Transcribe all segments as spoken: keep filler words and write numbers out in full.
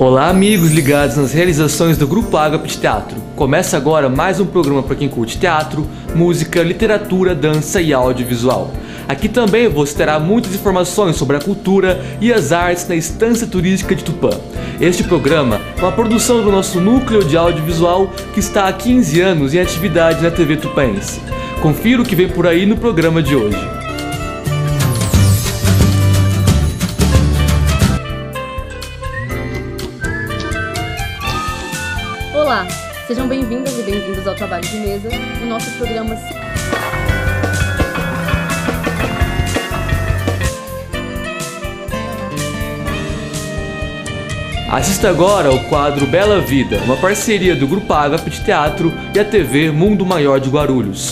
Olá, amigos ligados nas realizações do Grupo Ágape de Teatro. Começa agora mais um programa para quem curte teatro, música, literatura, dança e audiovisual. Aqui também você terá muitas informações sobre a cultura e as artes na Estância Turística de Tupã. Este programa é uma produção do nosso núcleo de audiovisual que está há quinze anos em atividade na T V tupanense. Confira o que vem por aí no programa de hoje. Olá, sejam bem-vindas e bem-vindos ao Trabalho de Mesa, o nosso programa... Assista agora ao quadro Bela Vida, uma parceria do Grupo Ágape de Teatro e a T V Mundo Maior de Guarulhos.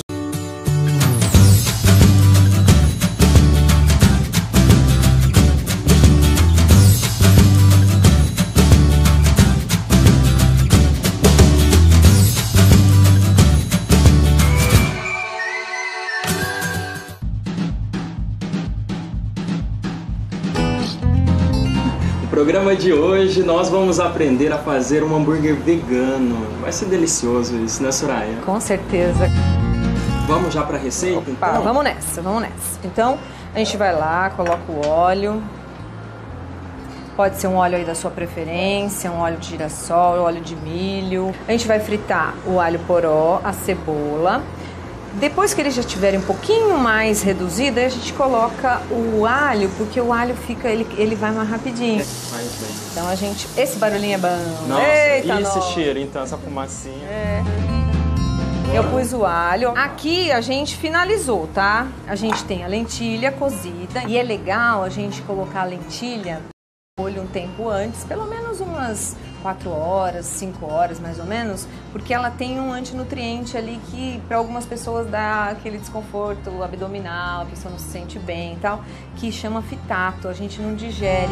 No programa de hoje nós vamos aprender a fazer um hambúrguer vegano. Vai ser delicioso isso, né, Soraya? Com certeza. Vamos já para a receita? Opa, então? Vamos nessa, vamos nessa. Então a gente vai lá, coloca o óleo. Pode ser um óleo aí da sua preferência, um óleo de girassol, óleo de milho. A gente vai fritar o alho poró, a cebola. Depois que eles já estiverem um pouquinho mais reduzidos, a gente coloca o alho, porque o alho fica, ele, ele vai mais rapidinho. Faz bem. Então a gente... Esse barulhinho é bom. Nossa, eita, e esse cheiro, então, essa fumacinha. É. Eu pus o alho. Aqui a gente finalizou, tá? A gente tem a lentilha cozida. E é legal a gente colocar a lentilha no molho um tempo antes, pelo menos umas... quatro horas, cinco horas mais ou menos, porque ela tem um antinutriente ali que para algumas pessoas dá aquele desconforto abdominal, a pessoa não se sente bem e tal, que chama fitato, a gente não digere.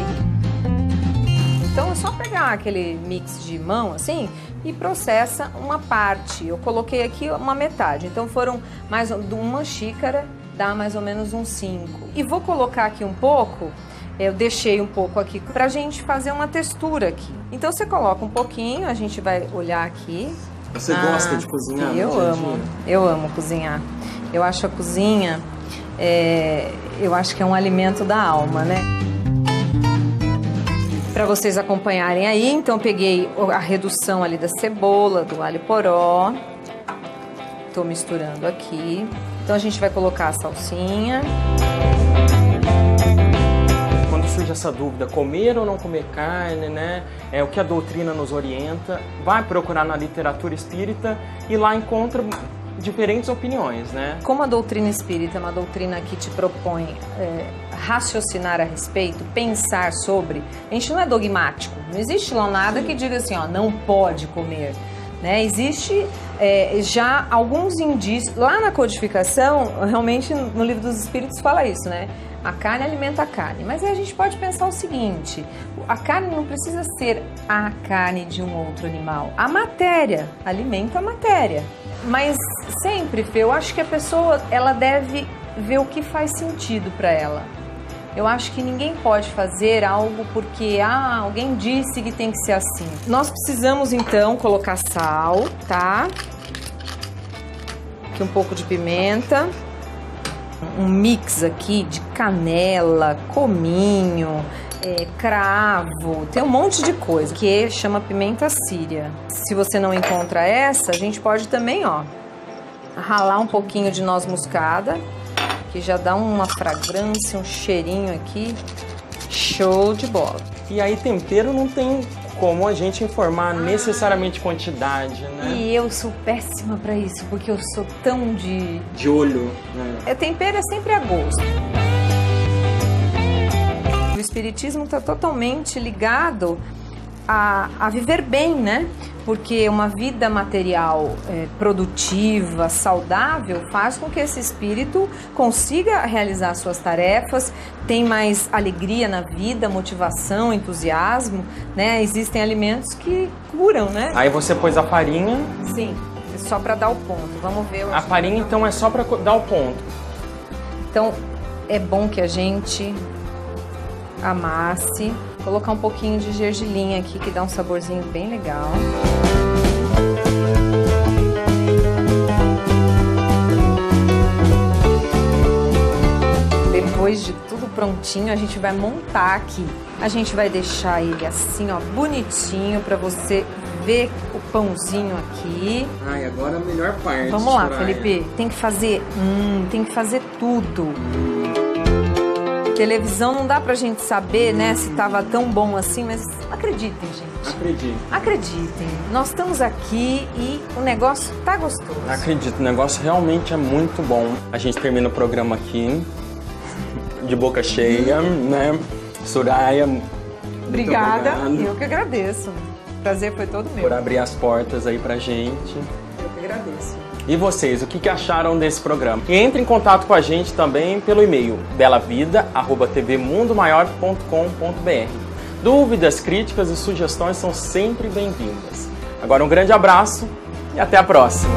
Então é só pegar aquele mix de mão assim e processa uma parte. Eu coloquei aqui uma metade, então foram mais uma xícara, dá mais ou menos uns cinco. E vou colocar aqui um pouco. Eu deixei um pouco aqui pra gente fazer uma textura aqui. Então você coloca um pouquinho, a gente vai olhar aqui. Você ah, gosta de cozinhar? Eu no dia amo, dia? eu amo cozinhar. Eu acho a cozinha, é, eu acho que é um alimento da alma, né? Pra vocês acompanharem aí, então eu peguei a redução ali da cebola, do alho poró. Tô misturando aqui. Então a gente vai colocar a salsinha. Surge essa dúvida, comer ou não comer carne, né? É o que a doutrina nos orienta. Vai procurar na literatura espírita e lá encontra diferentes opiniões, né? Como a doutrina espírita é uma doutrina que te propõe é, raciocinar a respeito, pensar sobre, a gente não é dogmático, não existe lá nada que diga assim, ó, não pode comer. Né? Existe é, já alguns indícios, lá na codificação, realmente no livro dos Espíritos fala isso, né? A carne alimenta a carne, mas aí a gente pode pensar o seguinte, a carne não precisa ser a carne de um outro animal, a matéria alimenta a matéria, mas sempre, Fê, eu acho que a pessoa ela deve ver o que faz sentido para ela. Eu acho que ninguém pode fazer algo porque ah, alguém disse que tem que ser assim. Nós precisamos, então, colocar sal, tá? Aqui um pouco de pimenta. Um mix aqui de canela, cominho, é, cravo. Tem um monte de coisa que chama pimenta síria. Se você não encontra essa, a gente pode também, ó, ralar um pouquinho de noz moscada. Que já dá uma fragrância, um cheirinho aqui, show de bola. E aí tempero não tem como a gente informar ah, necessariamente quantidade, né? E eu sou péssima pra isso, porque eu sou tão de... De olho, né? É, tempero é sempre a gosto. O espiritismo tá totalmente ligado a, a viver bem, né? Porque uma vida material é, produtiva, saudável, faz com que esse espírito consiga realizar suas tarefas, tem mais alegria na vida, motivação, entusiasmo, né? Existem alimentos que curam, né? Aí você pôs a farinha. Sim, só para dar o ponto. Vamos ver. A farinha, então, é só para dar o ponto. Então, é bom que a gente amasse. colocar um pouquinho de gergelim aqui, que dá um saborzinho bem legal. Depois de tudo prontinho, a gente vai montar aqui. A gente vai deixar ele assim, ó, bonitinho, pra você ver o pãozinho aqui. Ai, agora a melhor parte. Vamos lá, Soraya. Felipe. Tem que fazer... Hum, tem que fazer tudo. Televisão não dá pra gente saber, né, se tava tão bom assim, mas acreditem, gente. Acreditem. Acreditem. Nós estamos aqui e o negócio tá gostoso. Acredito, o negócio realmente é muito bom. A gente termina o programa aqui, de boca cheia, né? Soraya, obrigada. Eu que agradeço. O prazer foi todo meu. Por abrir as portas aí pra gente. Eu que agradeço. E vocês, o que, que acharam desse programa? E entre em contato com a gente também pelo e-mail bela vida arroba tv mundo maior ponto com ponto br. Dúvidas, críticas e sugestões são sempre bem-vindas. Agora um grande abraço e até a próxima!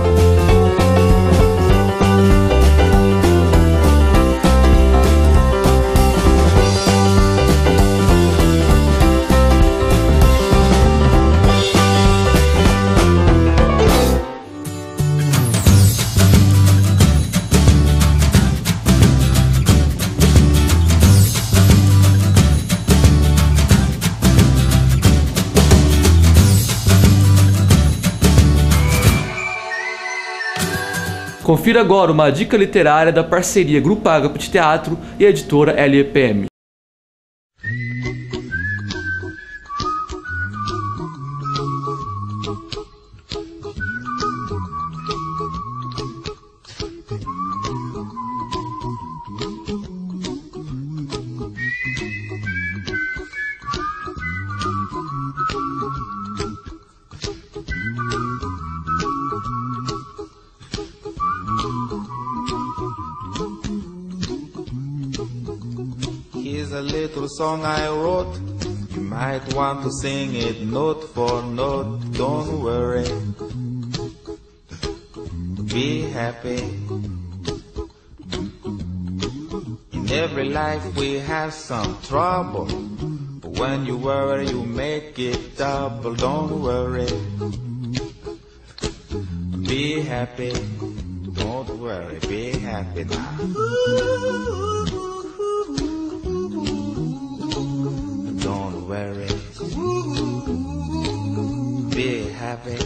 Confira agora uma dica literária da parceria Grupo Ágape de Teatro e Editora L E P M. Song I wrote, you might want to sing it note for note. Don't worry, be happy. In every life we have some trouble, but when you worry you make it double. Don't worry, be happy. Don't worry, be happy now. Worry, be happy.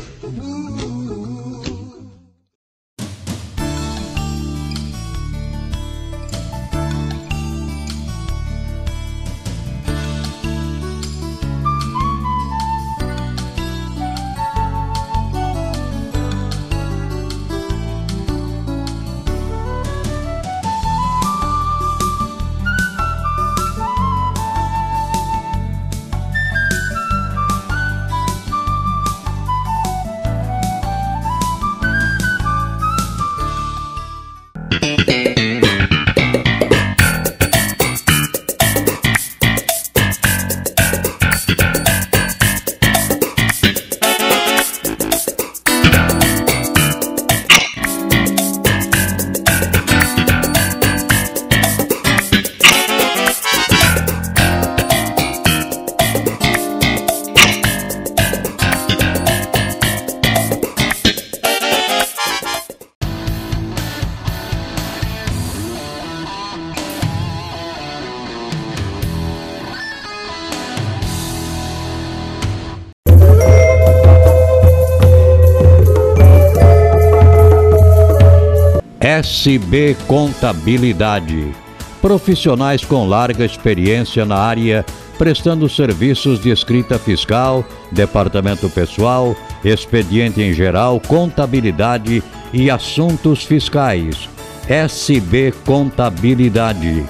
S B Contabilidade. Profissionais com larga experiência na área, prestando serviços de escrita fiscal, departamento pessoal, expediente em geral, contabilidade e assuntos fiscais. S B Contabilidade.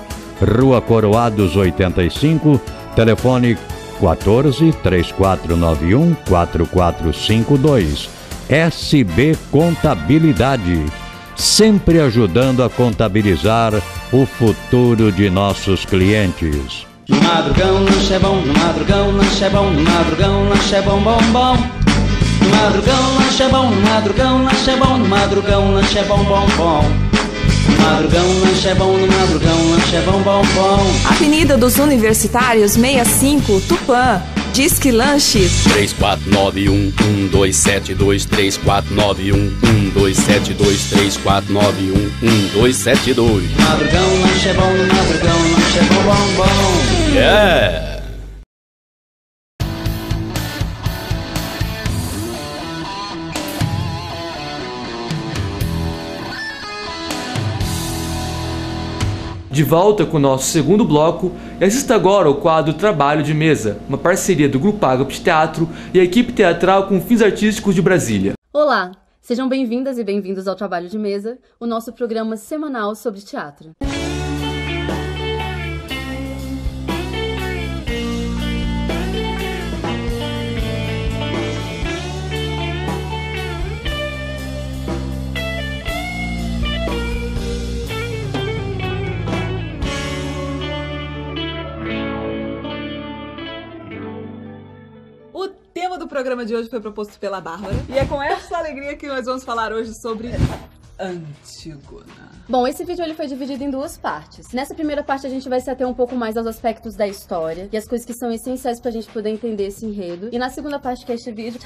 Rua Coroados oitenta e cinco, telefone quatorze, três quatro nove um, quatro quatro cinco dois. S B Contabilidade. Sempre ajudando a contabilizar o futuro de nossos clientes. No madrugão, lanche é bom, no madrugão, lanche é bom, no madrugão, lanche é bom, bom, bom. No madrugão, lanche é bom, no madrugão, lanche é bom, no madrugão, lanche é bom, bom, bom. Madrugão, lanche é bom, no madrugão, lanche é bom, bom, bom. Avenida dos Universitários sessenta e cinco, Tupã. Disque Lanches três quatro nove um, um dois sete dois, três quatro nove um, um dois sete dois, três quatro nove um, um dois sete dois. Madrugão, lanche é bom, no madrugão, lanche é bom, bom, bom. Yeah! De volta com o nosso segundo bloco, e assista agora ao quadro Trabalho de Mesa, uma parceria do Grupo Ágape de Teatro e a equipe teatral com fins artísticos de Brasília. Olá, sejam bem-vindas e bem-vindos ao Trabalho de Mesa, o nosso programa semanal sobre teatro. O programa de hoje foi proposto pela Bárbara e é com essa alegria que nós vamos falar hoje sobre Antígona. Bom, esse vídeo ele foi dividido em duas partes. Nessa primeira parte a gente vai se ater um pouco mais aos aspectos da história e as coisas que são essenciais pra gente poder entender esse enredo. E na segunda parte que é este vídeo...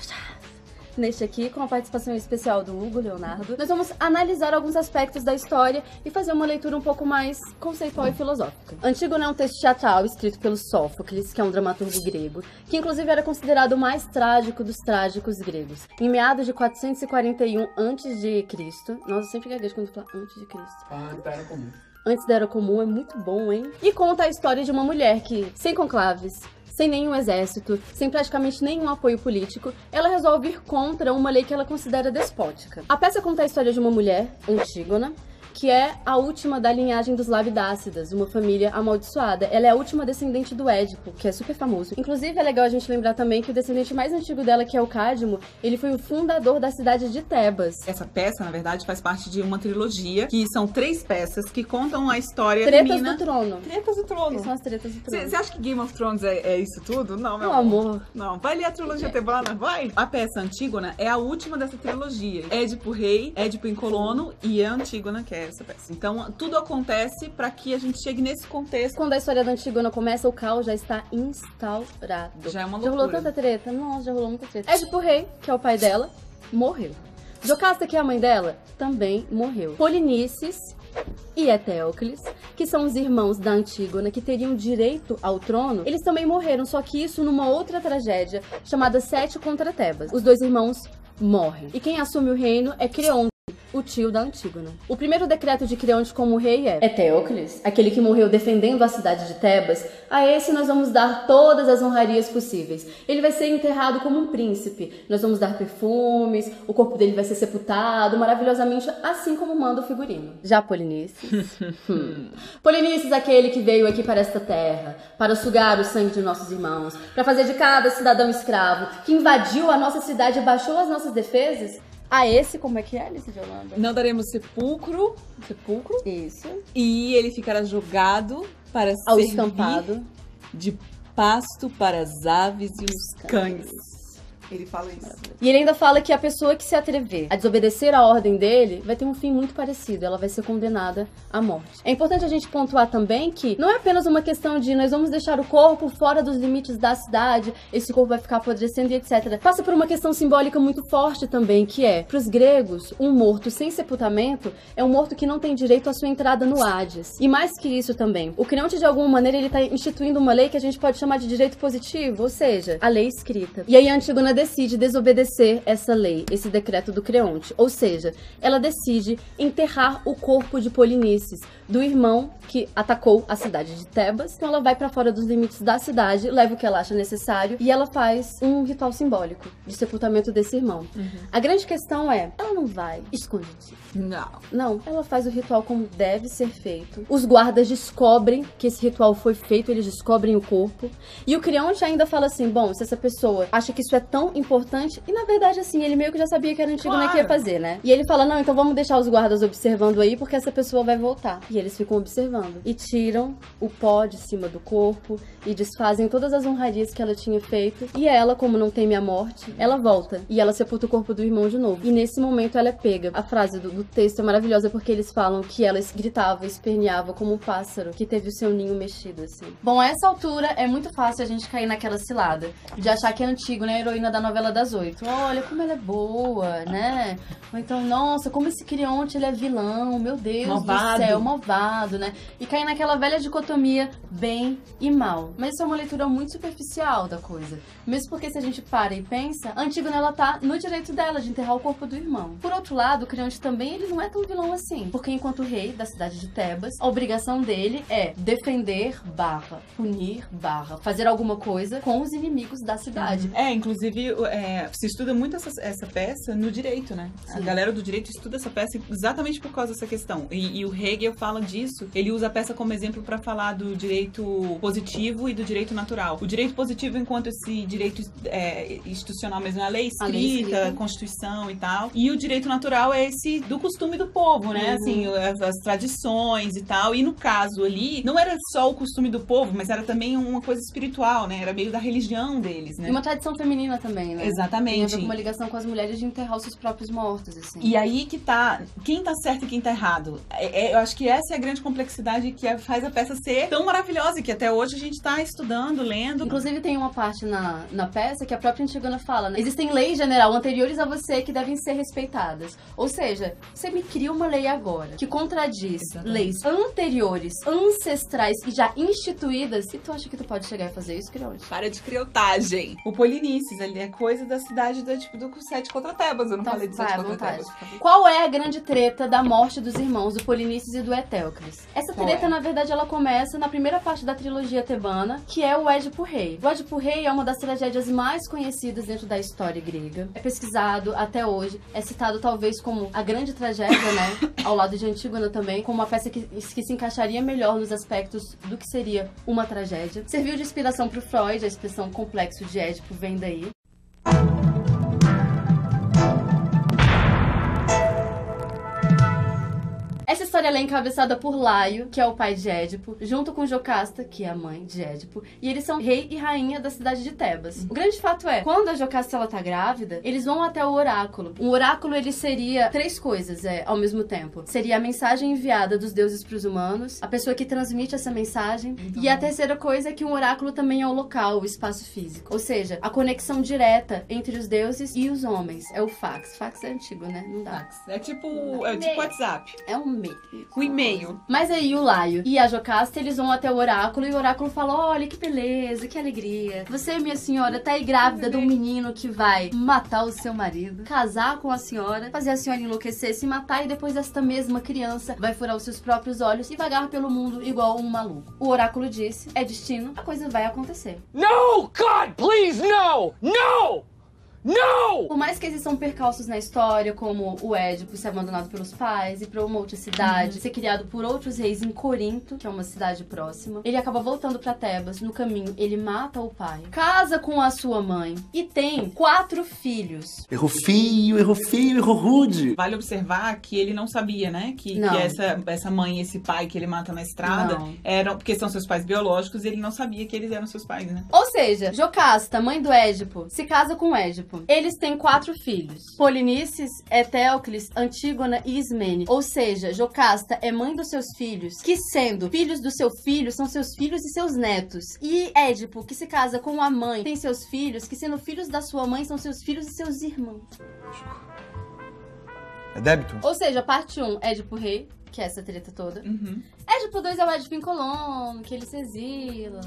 Neste aqui, com a participação especial do Hugo Leonardo, nós vamos analisar alguns aspectos da história e fazer uma leitura um pouco mais conceitual e filosófica. Antígona é um texto teatral escrito pelo Sófocles, que é um dramaturgo grego, que inclusive era considerado o mais trágico dos trágicos gregos. Em meados de quatrocentos e quarenta e um antes de Cristo, nossa, eu sempre gaguejo quando falo antes de Cristo. Ah, tá, era comum. Antes da Era Comum, é muito bom, hein? E conta a história de uma mulher que, sem conclaves, sem nenhum exército, sem praticamente nenhum apoio político, ela resolve ir contra uma lei que ela considera despótica. A peça conta a história de uma mulher, Antígona, que é a última da linhagem dos Labidácidas, uma família amaldiçoada. Ela é a última descendente do Édipo, que é super famoso. Inclusive, é legal a gente lembrar também que o descendente mais antigo dela, que é o Cadmo, ele foi o fundador da cidade de Tebas. Essa peça, na verdade, faz parte de uma trilogia, que são três peças que contam a história... Tretas do Trono. Tretas do Trono. Que são as Tretas do Trono. Você acha que Game of Thrones é, é isso tudo? Não, meu amor. amor. Não, vai ler a trilogia é. Tebana, vai! A peça Antígona é a última dessa trilogia. Édipo Rei, Édipo em Colono e Antígona, que é essa peça. Então, tudo acontece para que a gente chegue nesse contexto. Quando a história da Antígona começa, o caos já está instaurado. Já é uma loucura. Já rolou tanta treta? Nossa, já rolou muita treta. Édipo Rei, que é o pai dela, morreu. Jocasta, que é a mãe dela, também morreu. Polinices e Eteocles, que são os irmãos da Antígona, que teriam direito ao trono, eles também morreram, só que isso numa outra tragédia, chamada Sete contra Tebas. Os dois irmãos morrem. E quem assume o reino é Creonte, o tio da Antígona. O primeiro decreto de Creonte como rei é: Eteocles, aquele que morreu defendendo a cidade de Tebas, a esse nós vamos dar todas as honrarias possíveis. Ele vai ser enterrado como um príncipe. Nós vamos dar perfumes, o corpo dele vai ser sepultado maravilhosamente, assim como manda o figurino. Já Polinices. hum. Polinices, aquele que veio aqui para esta terra, para sugar o sangue de nossos irmãos, para fazer de cada cidadão escravo, que invadiu a nossa cidade e baixou as nossas defesas. A esse, como é que é, Alice de Holanda? Não daremos sepulcro, sepulcro. Isso. E ele ficará jogado para ao servir estampado de pasto para as aves e os cães. cães. Ele fala isso. E ele ainda fala que a pessoa que se atrever a desobedecer a ordem dele vai ter um fim muito parecido. Ela vai ser condenada à morte. É importante a gente pontuar também que não é apenas uma questão de nós vamos deixar o corpo fora dos limites da cidade, esse corpo vai ficar apodrecendo e etcétera. Passa por uma questão simbólica muito forte também, que é, para os gregos, um morto sem sepultamento é um morto que não tem direito à sua entrada no Hades. E mais que isso também, o Creonte de alguma maneira ele está instituindo uma lei que a gente pode chamar de direito positivo, ou seja, a lei escrita. E aí a Antígona decide desobedecer essa lei, esse decreto do Creonte. Ou seja, ela decide enterrar o corpo de Polinices, do irmão que atacou a cidade de Tebas. Então ela vai pra fora dos limites da cidade, leva o que ela acha necessário e ela faz um ritual simbólico de sepultamento desse irmão. Uhum. A grande questão é, ela não vai escondidinha. Não. Não, ela faz o ritual como deve ser feito. Os guardas descobrem que esse ritual foi feito, eles descobrem o corpo. E o Creonte ainda fala assim, bom, se essa pessoa acha que isso é tão tão importante. E na verdade, assim, ele meio que já sabia que era Antígona, claro, que ia fazer, né? E ele fala, não, então vamos deixar os guardas observando aí, porque essa pessoa vai voltar. E eles ficam observando. E tiram o pó de cima do corpo e desfazem todas as honrarias que ela tinha feito. E ela, como não teme a morte, ela volta. E ela sepulta o corpo do irmão de novo. E nesse momento ela é pega. A frase do, do texto é maravilhosa, porque eles falam que ela gritava, esperneava como um pássaro que teve o seu ninho mexido, assim. Bom, a essa altura é muito fácil a gente cair naquela cilada de achar que é Antígona, né, a heroína da novela das oito. Olha como ela é boa, né? Ou então, nossa, como esse Creonte, ele é vilão, meu Deus malvado. do céu, malvado, né? E cair naquela velha dicotomia bem e mal. Mas isso é uma leitura muito superficial da coisa. Mesmo porque se a gente para e pensa, a Antígona, ela tá no direito dela de enterrar o corpo do irmão. Por outro lado, o Creonte também, ele não é tão vilão assim. Porque enquanto rei da cidade de Tebas, a obrigação dele é defender barra, punir barra, fazer alguma coisa com os inimigos da cidade. É, inclusive, é, se estuda muito essa, essa peça no direito, né? Sim. A galera do direito estuda essa peça exatamente por causa dessa questão. E, e o Hegel fala disso, ele usa a peça como exemplo para falar do direito positivo e do direito natural. O direito positivo enquanto esse direito é, institucional mesmo, a lei escrita, a lei escrita. Constituição e tal. E o direito natural é esse do costume do povo, né? Uhum. Assim, as, as tradições e tal. E no caso ali, não era só o costume do povo, mas era também uma coisa espiritual, né? Era meio da religião deles, né? E uma tradição feminina também, né? Exatamente. Tem uma ligação com as mulheres de enterrar os seus próprios mortos, assim. E aí que tá... Quem tá certo e quem tá errado? É, é, eu acho que essa é a grande complexidade que é, faz a peça ser tão maravilhosa, que até hoje a gente tá estudando, lendo. Inclusive tem uma parte na, na peça que a própria Antígona fala, né? Existem leis, general, anteriores a você que devem ser respeitadas. Ou seja, você me cria uma lei agora que contradiz Exatamente. leis anteriores, ancestrais e já instituídas. E tu acha que tu pode chegar e fazer isso, Creonte? Para de criotagem. O Polinices, ele é coisa da cidade do, tipo, do Sete contra Tebas. Eu não então, falei de Sete vai, contra Tebas. Qual é a grande treta da morte dos irmãos do Polinices e do Eteocles? Essa treta, é. na verdade, ela começa na primeira parte da trilogia tebana, que é o Édipo Rei. O Édipo Rei é uma das tragédias mais conhecidas dentro da história grega. É pesquisado até hoje. É citado, talvez, como a grande tragédia, né? Ao lado de Antígona também, como uma peça que, que se encaixaria melhor nos aspectos do que seria uma tragédia. Serviu de inspiração para o Freud, a expressão complexo de Édipo vem daí. Essa história ela é encabeçada por Laio, que é o pai de Édipo, junto com Jocasta, que é a mãe de Édipo, e eles são rei e rainha da cidade de Tebas. O grande fato é, quando a Jocasta ela tá grávida, eles vão até o oráculo. Um oráculo ele seria três coisas é, ao mesmo tempo. Seria a mensagem enviada dos deuses para os humanos, a pessoa que transmite essa mensagem, então... e a terceira coisa é que um oráculo também é o local, o espaço físico. Ou seja, a conexão direta entre os deuses e os homens. É o fax. Fax é antigo, né? Não dá. Fax. É tipo, é tipo WhatsApp. É um o e-mail. Mas aí o Laio e a Jocasta, eles vão até o oráculo e o oráculo fala, olha que beleza, que alegria. Você, minha senhora, tá aí grávida de um menino que vai matar o seu marido, casar com a senhora, fazer a senhora enlouquecer, se matar e depois esta mesma criança vai furar os seus próprios olhos e vagar pelo mundo igual um maluco. O oráculo disse, é destino, a coisa vai acontecer. No, God, please, no! No! Não! Por mais que existam percalços na história, como o Édipo ser abandonado pelos pais, ir pra uma outra cidade, uhum. ser criado por outros reis em Corinto, que é uma cidade próxima, ele acaba voltando pra Tebas. No caminho, ele mata o pai, casa com a sua mãe e tem quatro filhos. Errou feio, errou feio, errou rude. Vale observar que ele não sabia, né? Que, que essa, essa mãe e esse pai que ele mata na estrada, não. eram porque são seus pais biológicos, e ele não sabia que eles eram seus pais, né? Ou seja, Jocasta, mãe do Édipo, se casa com o Édipo. Eles têm quatro filhos: Polinices, Eteocles, Antígona e Ismene. Ou seja, Jocasta é mãe dos seus filhos, que sendo filhos do seu filho, são seus filhos e seus netos. E Édipo, que se casa com a mãe, tem seus filhos, que sendo filhos da sua mãe, são seus filhos e seus irmãos. É débito. Ou seja, parte um, Édipo Rei, que é essa treta toda. Uhum. Édipo dois é o Édipo em Colono, que ele se exila.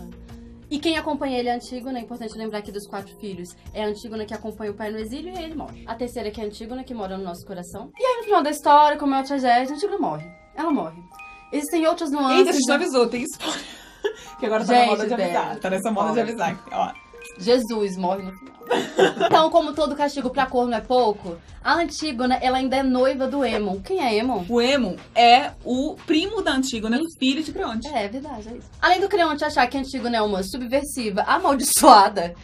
E quem acompanha ele é Antígona, é importante lembrar que dos quatro filhos é a Antígona que acompanha o pai no exílio e ele morre. A terceira que é a Antígona, que mora no nosso coração. E aí no final da história, como é uma tragédia, a Antígona morre. Ela morre. Existem outras nuances... Eita, a gente não avisou, tem spoiler. Que agora tá gente, na moda de avisar. Velho. Tá nessa moda Olha. de avisar. Ó. Jesus morre no final. Então, como todo castigo pra corno é pouco, a Antígona, ela ainda é noiva do Hémon. Quem é Hémon? O Hémon é o primo da Antígona, o filho de Creonte. É, é verdade, é isso. Além do Creonte achar que a Antígona é uma subversiva, amaldiçoada...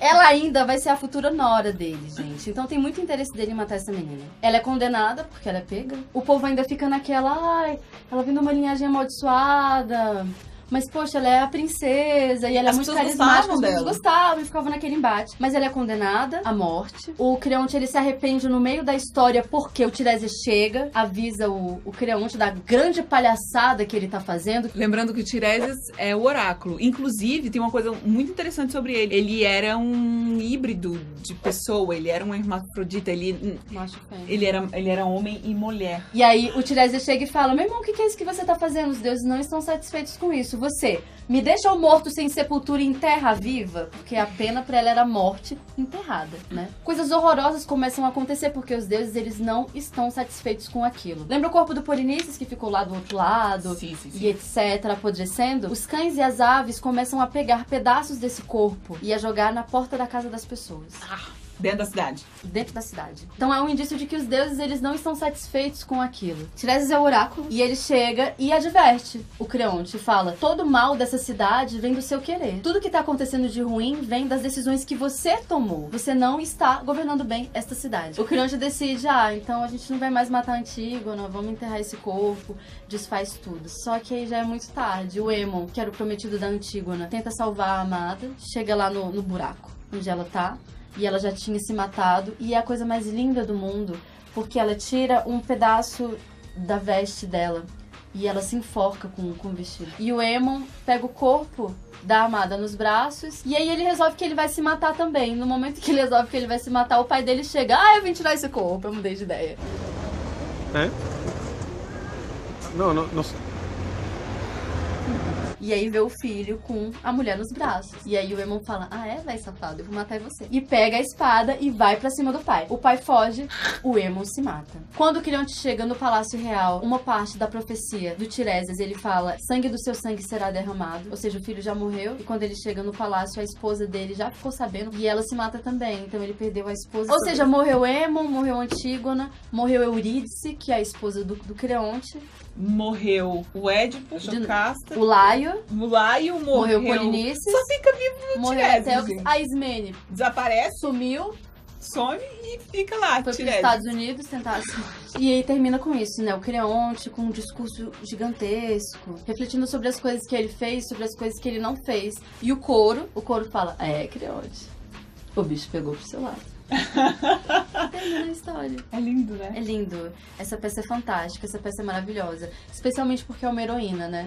Ela ainda vai ser a futura nora dele, gente. Então tem muito interesse dele em matar essa menina. Ela é condenada, porque ela é pega. O povo ainda fica naquela... Ai, ela vem de uma linhagem amaldiçoada... Mas, poxa, ela é a princesa e ela as é muito carismática, as pessoas gostavam e ficavam naquele embate. Mas ela é condenada à morte. O Creonte, ele se arrepende no meio da história porque o Tiresias chega, avisa o, o Creonte da grande palhaçada que ele tá fazendo. Lembrando que o Tiresias é o oráculo. Inclusive, tem uma coisa muito interessante sobre ele. Ele era um híbrido de pessoa, ele era um hermafrodita, ele... Macho ele era, ele era homem e mulher. E aí, o Tiresias chega e fala, meu irmão, o que é isso que você tá fazendo? Os deuses não estão satisfeitos com isso. Você me deixou morto sem sepultura e enterra viva? Porque a pena pra ela era morte enterrada, né? Coisas horrorosas começam a acontecer porque os deuses, eles não estão satisfeitos com aquilo. Lembra o corpo do Polinices que ficou lá do outro lado? Sim, sim, sim. E etc, apodrecendo? Os cães e as aves começam a pegar pedaços desse corpo e a jogar na porta da casa das pessoas. Ah! Dentro da cidade. Dentro da cidade. Então é um indício de que os deuses, eles não estão satisfeitos com aquilo. Tiresias é o oráculo e ele chega e adverte o Creonte, fala, todo mal dessa cidade vem do seu querer. Tudo que está acontecendo de ruim vem das decisões que você tomou. Você não está governando bem esta cidade. O Creonte decide, ah, então a gente não vai mais matar a Antígona, vamos enterrar esse corpo, desfaz tudo. Só que aí já é muito tarde. O Hémon, que era o prometido da Antígona, tenta salvar a amada, chega lá no, no buraco onde ela tá. E ela já tinha se matado. E é a coisa mais linda do mundo, porque ela tira um pedaço da veste dela e ela se enforca com, com o vestido. E o Hémon pega o corpo da amada nos braços. E aí ele resolve que ele vai se matar também. No momento que ele resolve que ele vai se matar, o pai dele chega. Ah, eu vim tirar esse corpo. Eu mudei de ideia. É? Não, não, não... E aí vê o filho com a mulher nos braços. E aí o Hémon fala, ah é, véi safado, eu vou matar você. E pega a espada e vai pra cima do pai. O pai foge, o Hémon se mata. Quando o Creonte chega no Palácio Real, uma parte da profecia do Tiresias, ele fala, sangue do seu sangue será derramado. Ou seja, o filho já morreu. E quando ele chega no palácio, a esposa dele já ficou sabendo. E ela se mata também, então ele perdeu a esposa. Ou seja, morreu Hémon, morreu Antígona, morreu Eurídice, que é a esposa do, do Creonte. Morreu o Édipo, Jocasta, o Laio, o Laio morreu, morreu Polinices, só fica vivo no Tiresias, a Ismene desaparece, sumiu, some e fica lá. Foi para os Estados Unidos tentar. E aí termina com isso, né? O Creonte com um discurso gigantesco, refletindo sobre as coisas que ele fez, sobre as coisas que ele não fez. E o coro, o coro fala: é, Creonte, o bicho pegou pro seu lado. Termina a história. É lindo, né? É lindo. Essa peça é fantástica, essa peça é maravilhosa. Especialmente porque é uma heroína, né?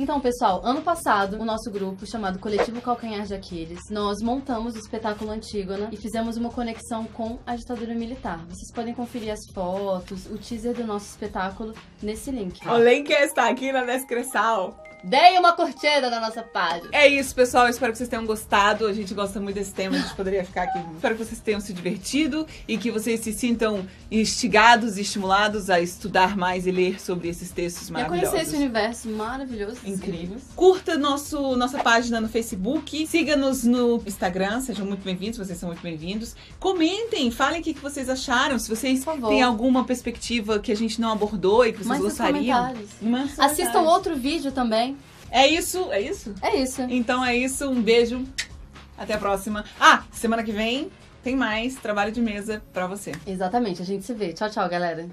Então, pessoal, ano passado, o nosso grupo, chamado Coletivo Calcanhar de Aquiles, nós montamos o espetáculo Antígona e fizemos uma conexão com a ditadura militar. Vocês podem conferir as fotos, o teaser do nosso espetáculo nesse link. O link está aqui na descrição. Deem uma curtida na nossa página. É isso, pessoal. Eu espero que vocês tenham gostado. A gente gosta muito desse tema. A gente poderia ficar aqui. Espero que vocês tenham se divertido e que vocês se sintam instigados e estimulados a estudar mais e ler sobre esses textos maravilhosos. Eu conheci esse universo maravilhoso. Incrível. Curta nosso, nossa página no Facebook. Siga-nos no Instagram. Sejam muito bem-vindos. Vocês são muito bem-vindos. Comentem. Falem o que vocês acharam. Se vocês têm alguma perspectiva que a gente não abordou e que vocês Mas gostariam. Mas assistam outro vídeo também. É isso, é isso? É isso. Então é isso, um beijo, até a próxima. Ah, semana que vem tem mais trabalho de mesa pra você. Exatamente, a gente se vê. Tchau, tchau, galera.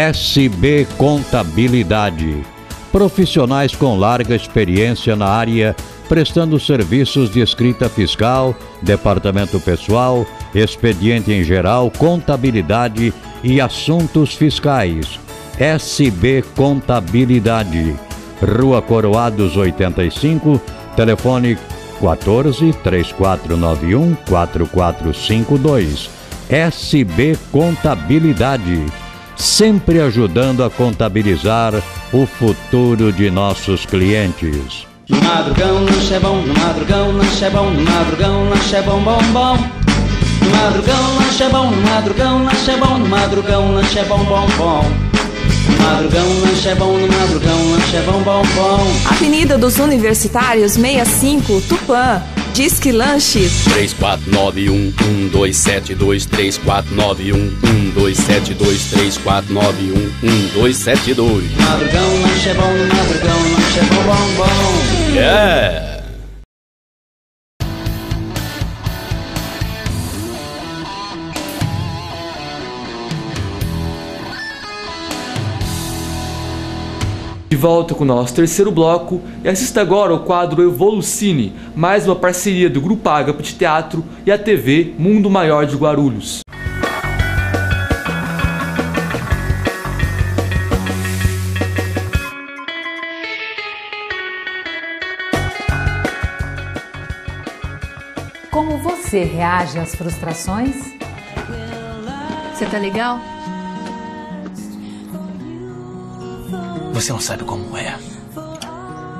S B Contabilidade. Profissionais com larga experiência na área, prestando serviços de escrita fiscal, departamento pessoal, expediente em geral, contabilidade e assuntos fiscais. S B Contabilidade. Rua Coroados oitenta e cinco, telefone quatorze, três quatro nove um, quatro quatro cinco dois. S B Contabilidade, sempre ajudando a contabilizar o futuro de nossos clientes. No madrugão, lanche é bom, no madrugão, lanche é bom, no madrugão, lanche é bom, bom, bom. No madrugão, lanche é bom, no madrugão, lanche é bom, no madrugão, lanche é bom, bom, bom. Madrugão, lanche é bom, no madrugão, lanche é bom, bom, bom. Avenida dos Universitários, sessenta e cinco, Tupã. Disque Lanches. três quatro nove um, um dois sete dois, três quatro nove um, um dois sete dois, três quatro nove um, um dois sete dois. Madrugão, lanche é bom, no madrugão, lanche é bom, bom, bom. Yeah! De volta com o nosso terceiro bloco e assista agora ao quadro Evolucine, mais uma parceria do Grupo Ágape de Teatro e a T V Mundo Maior de Guarulhos. Como você reage às frustrações? Você tá legal? Você não sabe como é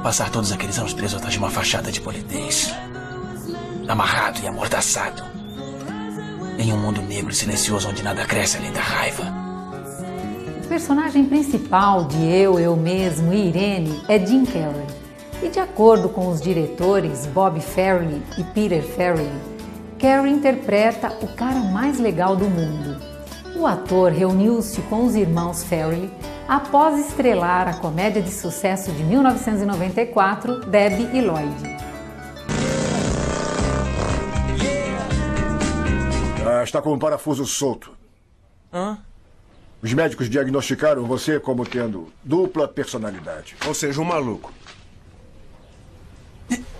passar todos aqueles anos preso atrás de uma fachada de polidez, amarrado e amordaçado, em um mundo negro e silencioso onde nada cresce além da raiva. O personagem principal de Eu, Eu Mesmo e Irene é Jim Carrey. E de acordo com os diretores Bob Farrelly e Peter Farrelly, Carrey interpreta o cara mais legal do mundo. O ator reuniu-se com os irmãos Farrelly após estrelar a comédia de sucesso de mil novecentos e noventa e quatro, Debbie e Lloyd. Ah, está com um parafuso solto. Hã? Os médicos diagnosticaram você como tendo dupla personalidade. Ou seja, um maluco.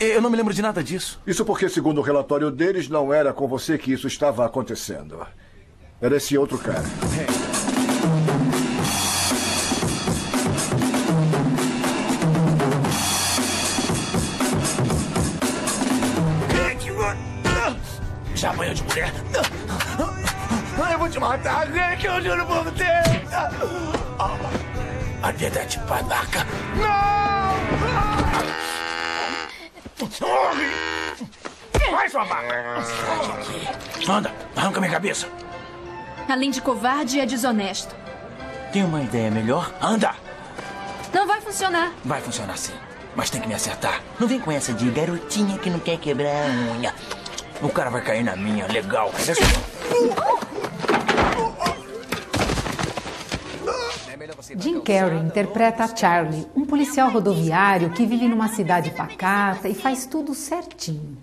Eu não me lembro de nada disso. Isso porque, segundo o relatório deles, não era com você que isso estava acontecendo. Era esse outro cara. Já apanhou de mulher? Eu vou te matar, que eu juro por Deus! A vida é de panaca. Não! Vai, sua vaca! Anda, arranca minha cabeça. Além de covarde, é desonesto. Tem uma ideia melhor? Anda! Não vai funcionar. Vai funcionar sim, mas tem que me acertar. Não vem com essa de garotinha que não quer quebrar a unha. O cara vai cair na minha, legal. Jim Carrey interpreta Charlie, um policial rodoviário que vive numa cidade pacata e faz tudo certinho.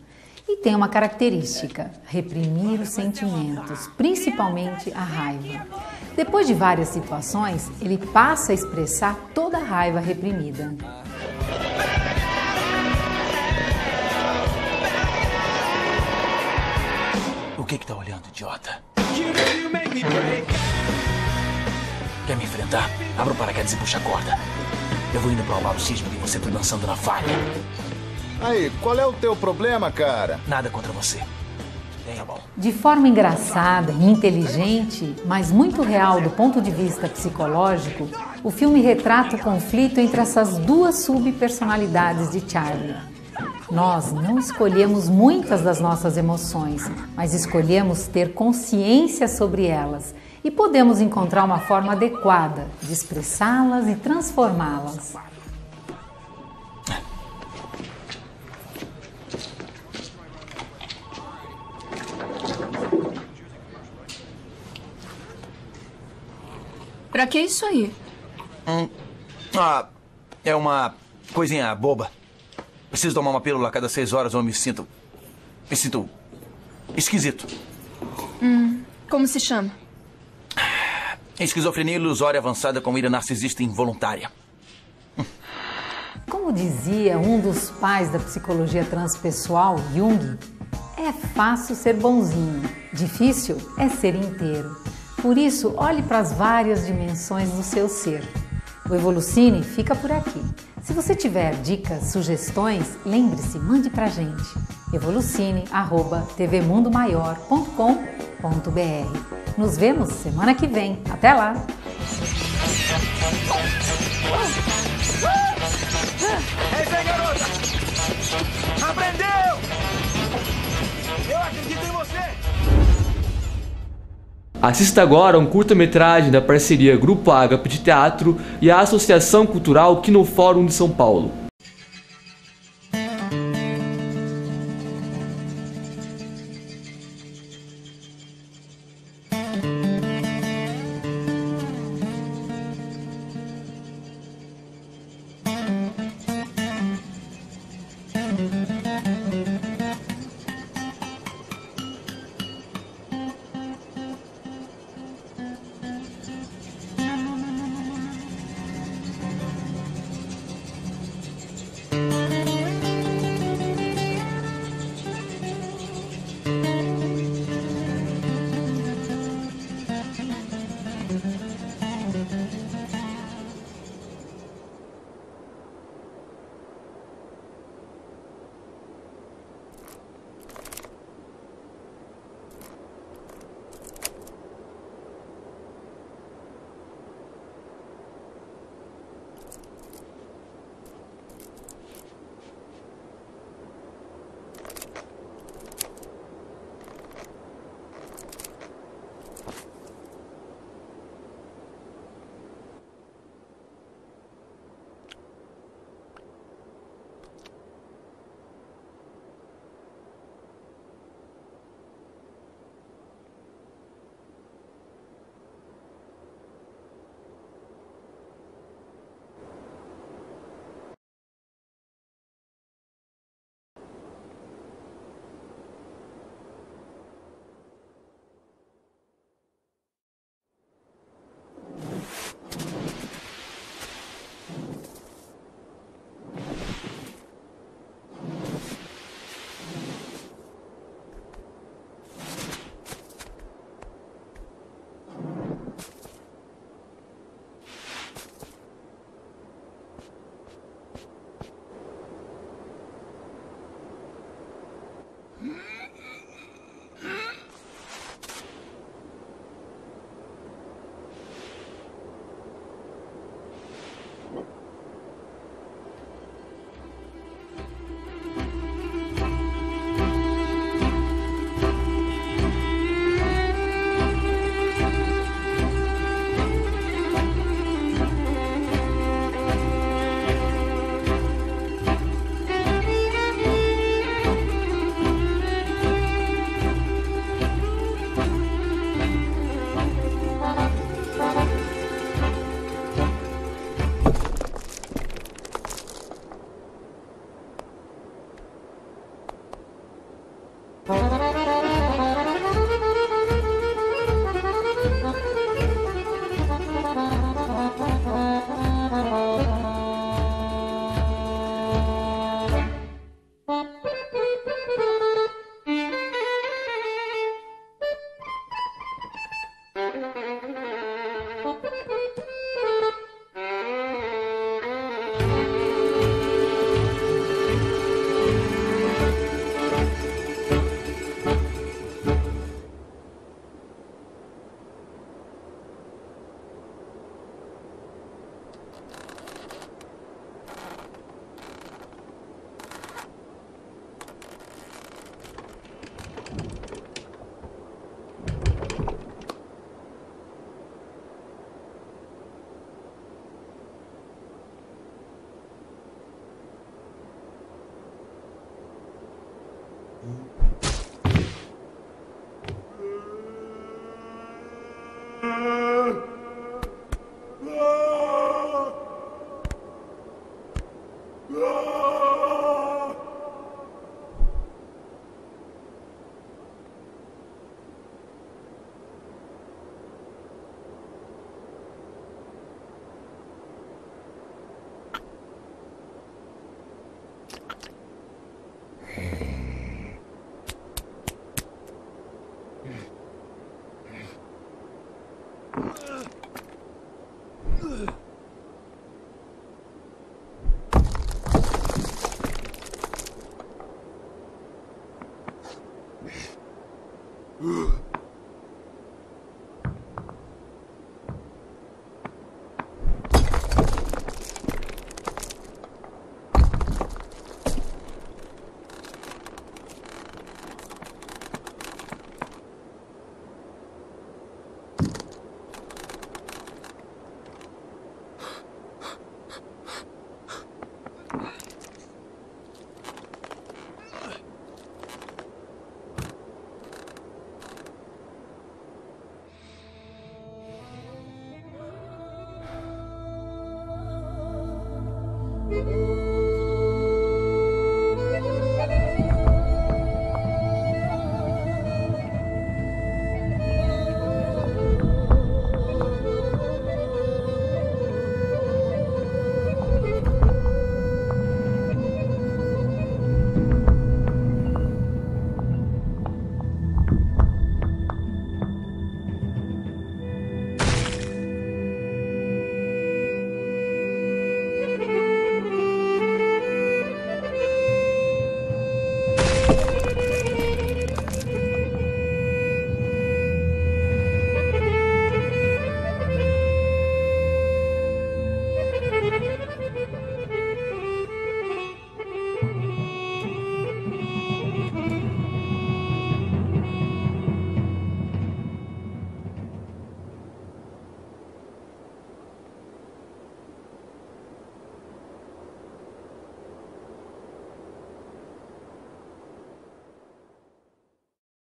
E tem uma característica, reprimir os sentimentos, principalmente a raiva. Depois de várias situações, ele passa a expressar toda a raiva reprimida. O que que tá olhando, idiota? Quer me enfrentar? Abra o paraquedas e puxa a corda. Eu vou indo pra lá do sismo e você tá dançando na falha. Aí, qual é o teu problema, cara? Nada contra você. Tá bom. De forma engraçada e inteligente, mas muito real do ponto de vista psicológico, o filme retrata o conflito entre essas duas subpersonalidades de Charlie. Nós não escolhemos muitas das nossas emoções, mas escolhemos ter consciência sobre elas e podemos encontrar uma forma adequada de expressá-las e transformá-las. Pra que isso aí? Hum, ah, é uma coisinha boba. Preciso tomar uma pílula a cada seis horas ou eu me sinto... Me sinto... esquisito. Hum, como se chama? Esquizofrenia ilusória avançada com ira narcisista involuntária. Como dizia um dos pais da psicologia transpessoal, Jung, é fácil ser bonzinho, difícil é ser inteiro. Por isso, olhe para as várias dimensões do seu ser. O Evolucine fica por aqui. Se você tiver dicas, sugestões, lembre-se, mande para a gente. evolucine arroba tv mundo maior ponto com ponto br. Nos vemos semana que vem. Até lá! É isso aí, garota! Aprendeu! Eu acredito em você! Assista agora a um curta-metragem da parceria Grupo Ágape de Teatro e a Associação Cultural Quinofórum de São Paulo.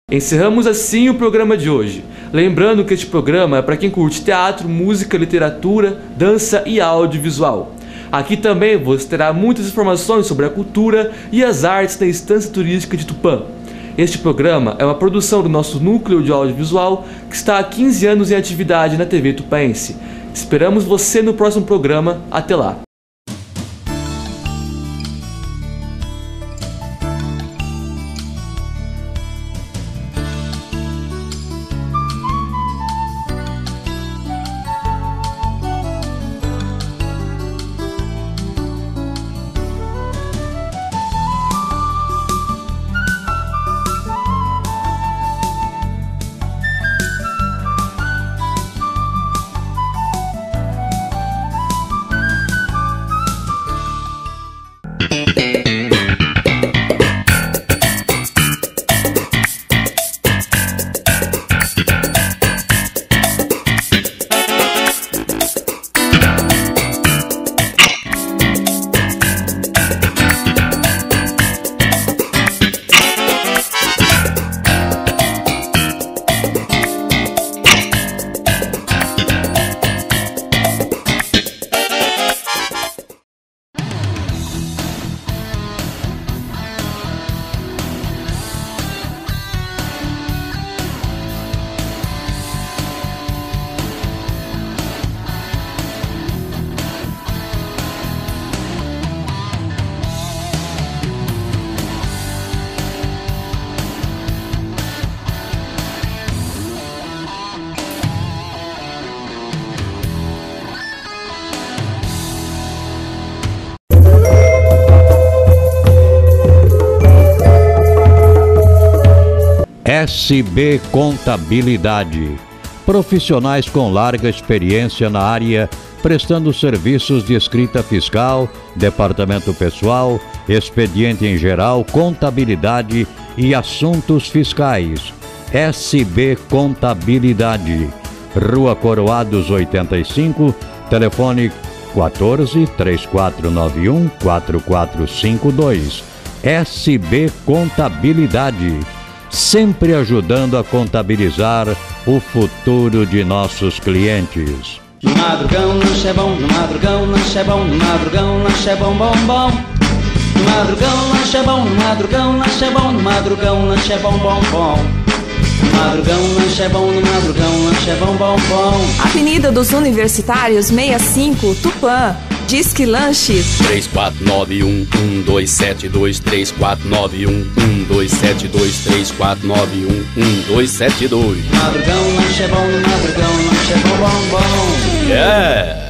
Encerramos assim o programa de hoje. Lembrando que este programa é para quem curte teatro, música, literatura, dança e audiovisual. Aqui também você terá muitas informações sobre a cultura e as artes da Estância Turística de Tupã. Este programa é uma produção do nosso núcleo de audiovisual que está há quinze anos em atividade na T V tupaense. Esperamos você no próximo programa. Até lá! S B Contabilidade. Profissionais com larga experiência na área, prestando serviços de escrita fiscal, departamento pessoal, expediente em geral, contabilidade e assuntos fiscais. S B Contabilidade. Rua Coroados oitenta e cinco, telefone quatorze, três quatro nove um, quatro quatro cinco dois. S B Contabilidade. Sempre ajudando a contabilizar o futuro de nossos clientes. No madrugão, lanche é bom, no madrugão, lanche é bom, no madrugão, lanche é bom, bom, bom. No madrugão, lanche é bom, no madrugão, lanche é bom, no madrugão, lanche é bom, bom, bom. No madrugão, lanche é bom, no madrugão, lanche é bom, bom, bom. Avenida dos Universitários sessenta e cinco, Tupã. Disque Lanches três quatro nove um, um dois sete dois, três quatro nove um, um dois sete dois. Madrugão, lanche é bom, no madrugão, lanche é bom, bom, bom. Yeah!